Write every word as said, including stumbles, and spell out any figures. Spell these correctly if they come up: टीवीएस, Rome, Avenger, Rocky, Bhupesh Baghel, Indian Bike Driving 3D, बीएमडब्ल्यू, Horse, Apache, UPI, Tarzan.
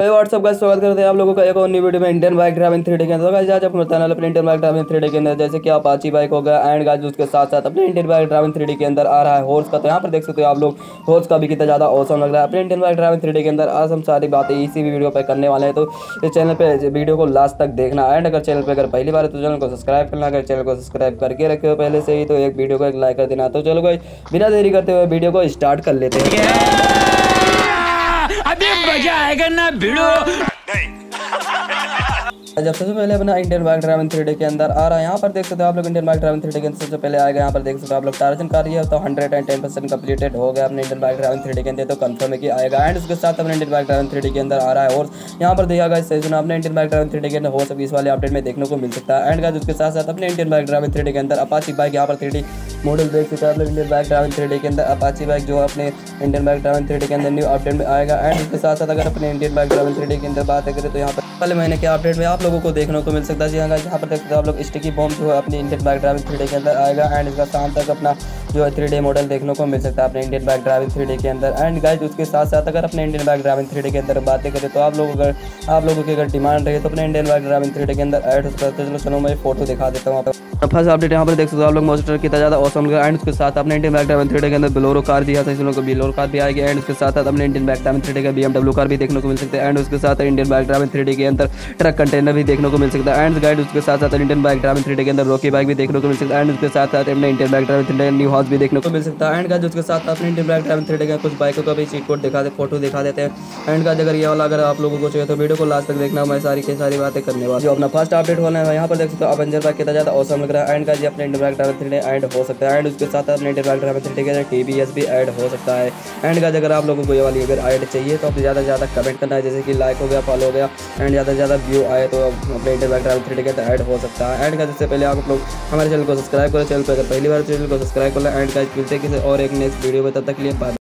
भाई व्हाट्सअप का स्वागत करते हैं आप लोगों का एक और न्यू वीडियो में Indian bike driving three D के अंदर। आज आप बताने अपने Indian bike driving three D के अंदर जैसे कि अपाची बाइक हो गया एंड गाइस उसके साथ साथ अपने Indian bike driving three D के अंदर आ रहा है हॉर्स का। तो यहाँ पर देख सकते हो आप लोग हॉर्स का भी कितना ज़्यादा औसम लग रहा है अपने Indian bike driving three D के अंदर। आज हम सारी बातें इसी वीडियो पर करने वाले हैं, तो इस चैनल पर वीडियो को लास्ट तक देखना। एंड अगर चैनल पर अगर पहली बार है तो चैनल को सब्सक्राइब करना, अगर चैनल को सब्सक्राइब करके रखे हो पहले से ही तो एक वीडियो को एक लाइक कर देना। तो चलो भाई बिना देरी करते हुए वीडियो को स्टार्ट कर लेते हैं। अभी मजा आएगा ना भिड़ो। जब सबसे पहले अपना Indian bike driving three D के अंदर आ रहा है, यहाँ पर देख सकते हो आप लोग Indian bike driving three D के अंदर सबसे पहले आएगा। यहाँ पर देख सकते हो आप लोग टारजन का रही है तो hundred and ten percent completed हो गया अपने Indian bike driving three D के अंदर, तो कंफर्म है कि आएगा। एंड उसके साथ अपने Indian bike driving three D के अंदर आ रहा है और यहाँ पर देखा गया सेशन अपने Indian bike driving three D के अंदर हो सभी इस वाले अपडेट में देखने को मिल सकता है। एंड गाइस उसके साथ साथ अपने Indian bike driving three D के अंदर अपाची बाइक यहाँ पर थ्री डी मॉडल देख सकते हैं आप लोग Indian bike driving three D के अंदर अपाची बाइक जो अपने Indian bike driving three D के अंदर न्यू अपडेट में आएगा। एंड उसके साथ साथ अगर अपने Indian bike driving three D के अंदर बात करें तो यहाँ पर पहले महीने के अपडेट में आप लोगों को देखने को मिल सकता है। जी हाँ, यहाँ पर देखते हो आप लोग स्टिकी बॉम्ब जो है अपने Indian bike driving three D के अंदर आएगा। एंड इसका शाम तक अपना जो है थ्री डी मॉडल देखने को मिल सकता है अपने Indian bike driving three D के अंदर। एंड गाइस उसके साथ साथ अगर अपने Indian bike driving three D के अंदर बातें करें तो आप लोग अगर आप लोगों की अगर डिमांड रही तो अपने Indian bike driving three D के अंदर ऐड हो सकता है। चलो चलो मैं फोटो दिखा देता हूँ। फर्स्ट अपडेट यहाँ पर देख सकते हो आप लोग मोस्टर कितना ज़्यादा औसम लगा। एंड उसके साथ अपने Indian bike driving three D के अंदर बोलेरो कार दिया था, इस लोगों को बोलेरो कार भी आएगी। एंड उसके साथ साथ अपने Indian bike driving three D का बीएमडब्ल्यू कार भी देखने को मिल सकते हैं। एंड उसके साथ Indian bike driving three D के अंदर ट्रक कंटेनर भी देखने को मिल सकता है। एंड गाइड उसके साथ साथ Indian bike driving three D के अंदर रॉकी बाइक भी देखने को मिल सकता है। एंड उसके साथ साथ अपने Indian bike driving three D new horse भी देखने को मिल सकता है। एंड गाइड उसके साथ अपने Indian bike driving three D का कुछ बाइकों का भी सीट कोड दिखा दे फोटो दिखा देते हैं। एंड गाइड अगर ये वाला अगर आप लोगों को चाहिए तो वीडियो को लास्ट तक देखना, मैं सारी की सारी बातें करने वाली जो अपना फर्स्ट अपडेट होना है। यहाँ पर देख सकते हो अवेंजर का कितना ज़्यादा औसम लग रहा है। एंड गाइड अपने Indian bike driving three D add हो सकता है। एंड उसके साथ अपने Indian bike driving three D के अंदर टीवीएस भी ऐड हो सकता है। एंड गाइड अगर आप लोगों को ये वाली अगर ऐड चाहिए तो आप ज़्यादा से ज़्यादा कमेंट करना है, जैसे कि लाइक हो गया फॉलो हो गया एंड ज़्यादा से ज़्यादा व्यू आए तो अपने Indian bike driving three D के अंदर ऐड हो सकता है। एंड गाइस इससे पहले आप लोग हमारे चैनल को सब्सक्राइब करें, चैनल पर अगर पहली बार चैनल को सब्सक्राइब कर लें। एंड गाइस मिलते हैं किसी और एक नेक्स्ट वीडियो में, तब तक के लिए बाय।